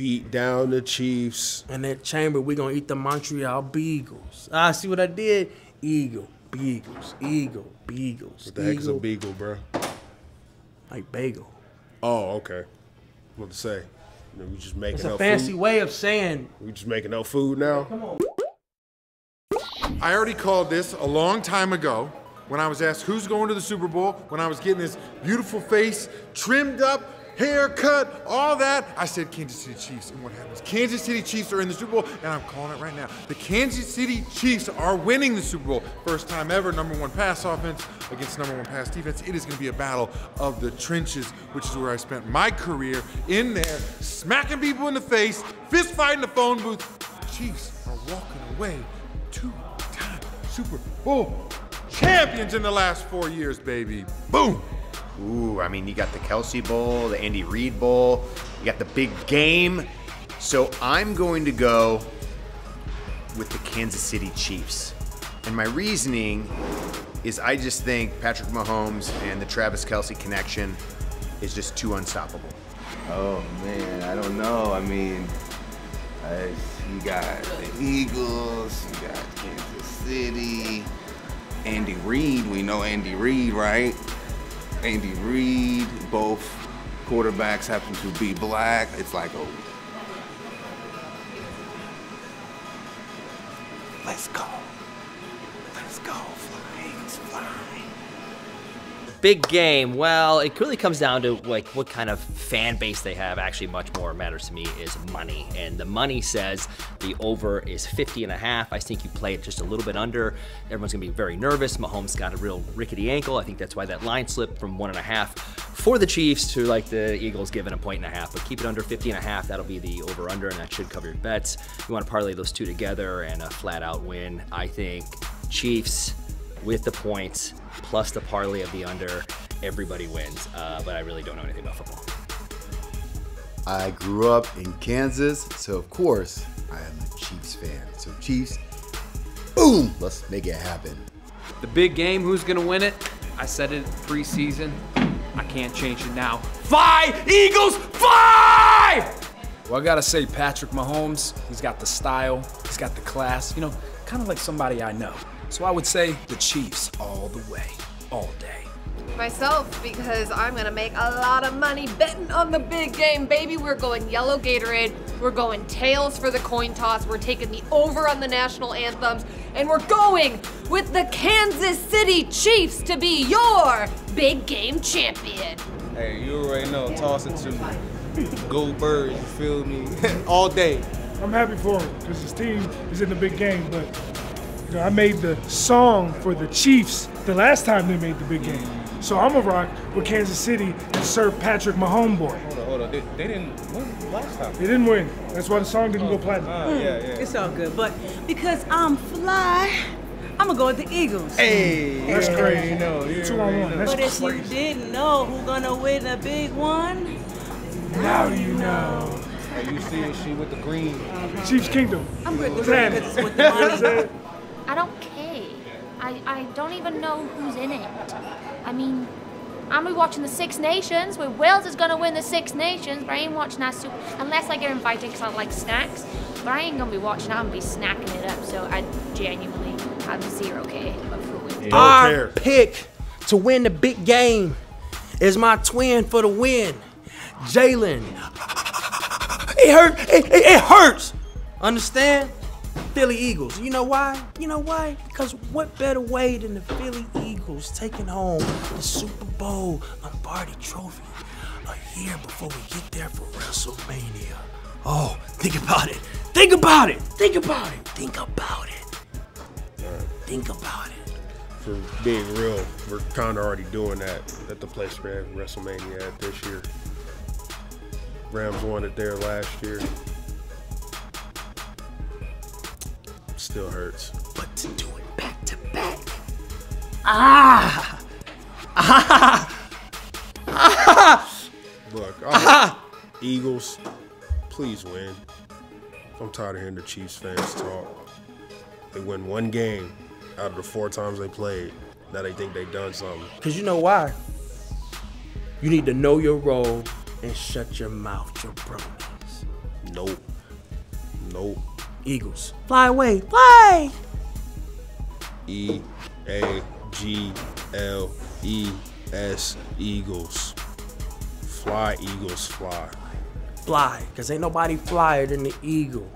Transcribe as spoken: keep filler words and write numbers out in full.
beat down the Chiefs. In that chamber, we're going to eat the Montreal Beagles. Ah, see what I did? Eagle, Beagles, Eagle, Beagles. What the heck's a Beagle, bro? Like bagel. Oh, okay. What to say? You know, we just making. It's a fancy food. way of saying. We just making no food now. Come on. I already called this a long time ago when I was asked who's going to the Super Bowl, when I was getting this beautiful face trimmed up, haircut, all that. I said Kansas City Chiefs, and what happens? Kansas City Chiefs are in the Super Bowl, and I'm calling it right now. The Kansas City Chiefs are winning the Super Bowl. First time ever, number one pass offense against number one pass defense. It is gonna be a battle of the trenches, which is where I spent my career, in there, smacking people in the face, fist fighting the phone booth. The Chiefs are walking away two-time Super Bowl champions in the last four years, baby. Boom. Ooh, I mean, you got the Kelce Bowl, the Andy Reid Bowl, you got the big game. So I'm going to go with the Kansas City Chiefs. And my reasoning is I just think Patrick Mahomes and the Travis Kelce connection is just too unstoppable. Oh man, I don't know. I mean, uh, you got the Eagles, you got Kansas City, Andy Reid, we know Andy Reid, right? Andy Reid, both quarterbacks happen to be black. It's like, oh, let's go. Let's go, Flames, fly. Big game. Well, it really comes down to like what kind of fan base they have. Actually, much more matters to me is money. And the money says the over is fifty and a half. I think you play it just a little bit under. Everyone's gonna be very nervous. Mahomes got a real rickety ankle. I think that's why that line slipped from one and a half for the Chiefs to like the Eagles giving a point and a half. But keep it under fifty and a half. That'll be the over under, and that should cover your bets. You wanna parlay those two together and a flat out win. I think Chiefs with the points, plus the parlay of the under, everybody wins. Uh, but I really don't know anything about football. I grew up in Kansas, so of course I am a Chiefs fan. So Chiefs, boom, let's make it happen. The big game, who's gonna win it? I said it preseason, I can't change it now. Fly, Eagles, fly! Well, I gotta say Patrick Mahomes, he's got the style, he's got the class, you know, kind of like somebody I know. So I would say the Chiefs all the way, all day. Myself, because I'm gonna make a lot of money betting on the big game, baby. We're going yellow Gatorade, we're going tails for the coin toss, we're taking the over on the national anthems, and we're going with the Kansas City Chiefs to be your big game champion. Hey, you already know, toss it to Goldberg, you feel me? All day. I'm happy for him, because his team is in the big game, but I made the song for the Chiefs the last time they made the big game. So I'm a rock with Kansas City and Sir Patrick Mahomes, boy. Hold on, hold on. They, they didn't win last time. They didn't win. That's why the song didn't oh, go platinum. Uh, yeah, yeah. It's all good, but because I'm fly, I'm going to go with the Eagles. Hey, that's yeah, crazy. You know, yeah, Two on one. That's but if crazy. You didn't know who's going to win the big one, now you know. Hey, you see it, she with the green. Uh-huh. Chiefs Kingdom. I'm with the green because it's with the money. I don't care. I, I don't even know who's in it. I mean, I'm watching the Six Nations, where Wales is gonna win the Six Nations, but I ain't watching that super, unless I get invited because I like snacks, but I ain't gonna be watching, I'm gonna be snacking it up, so I genuinely have zero care about who wins. Our pick to win the big game is my twin for the win, Jalen. It hurts, it, it, it hurts, understand? Philly Eagles. You know why? You know why? Because what better way than the Philly Eagles taking home the Super Bowl Lombardi Trophy a year before we get there for WrestleMania? Oh, think about it. Think about it. Think about it. Think about it. Right. Think about it. For being real, we're kind of already doing that at the place we're at WrestleMania at this year. Rams won it there last year. Still hurts. But to do it back to back. Ah! Ah! Ah! Look, ah. Eagles, please win. I'm tired of hearing the Chiefs fans talk. They win one game out of the four times they played. Now they think they done something. Because you know why? You need to know your role and shut your mouth, your bronies. Nope. Nope. Eagles. Fly away. Fly! E A G L E S. Eagles. Fly, Eagles, fly. Fly, because ain't nobody flyer than the Eagle.